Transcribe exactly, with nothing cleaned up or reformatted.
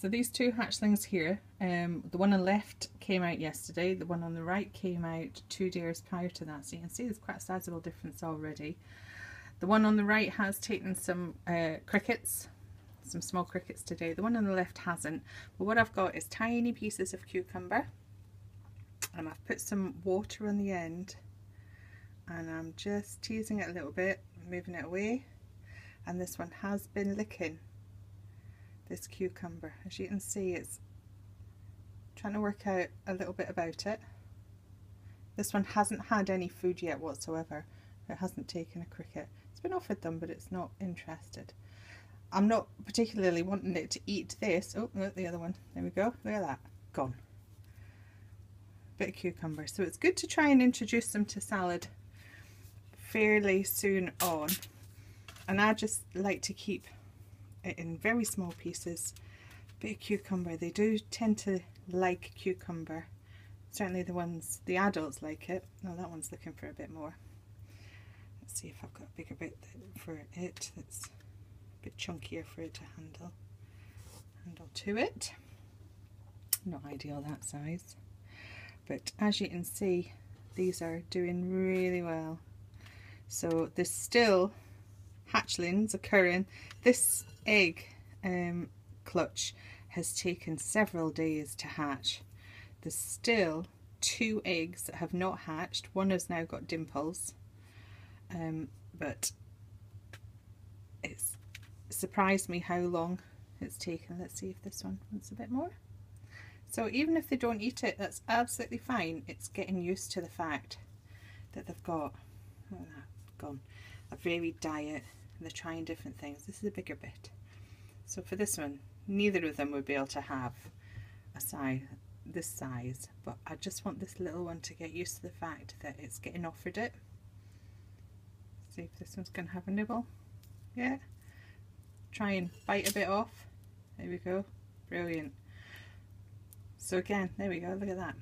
So these two hatchlings here, um, the one on the left came out yesterday, the one on the right came out two days prior to that, so you can see there's quite a sizable difference already. The one on the right has taken some uh, crickets, some small crickets today, the one on the left hasn't, but what I've got is tiny pieces of cucumber, and I've put some water on the end, and I'm just teasing it a little bit, moving it away, and this one has been licking this cucumber. As you can see, it's trying to work out a little bit about it. This one hasn't had any food yet whatsoever. It hasn't taken a cricket. It's been offered them, but it's not interested. I'm not particularly wanting it to eat this. Oh, look, the other one. There we go. Look at that. Gone. Bit of cucumber. So it's good to try and introduce them to salad fairly soon on. And I just like to keep it in very small pieces. Bit of cucumber, they do tend to like cucumber, certainly the ones, the adults like it. Oh, that one's looking for a bit more. Let's see if I've got a bigger bit for it that's a bit chunkier for it to handle handle to it. Not ideal that size, but as you can see, these are doing really well. So there's still hatchlings occurring. This egg um, clutch has taken several days to hatch. There's still two eggs that have not hatched. One has now got dimples, um, but it's surprised me how long it's taken. Let's see if this one wants a bit more. So even if they don't eat it, that's absolutely fine. It's getting used to the fact that they've got, look at that, gone, a varied diet. They're trying different things. This is a bigger bit. So for this one, neither of them would be able to have a size this size, but I just want this little one to get used to the fact that it's getting offered it. See if this one's going to have a nibble. Yeah. Try and bite a bit off. There we go. Brilliant. So again, there we go. Look at that.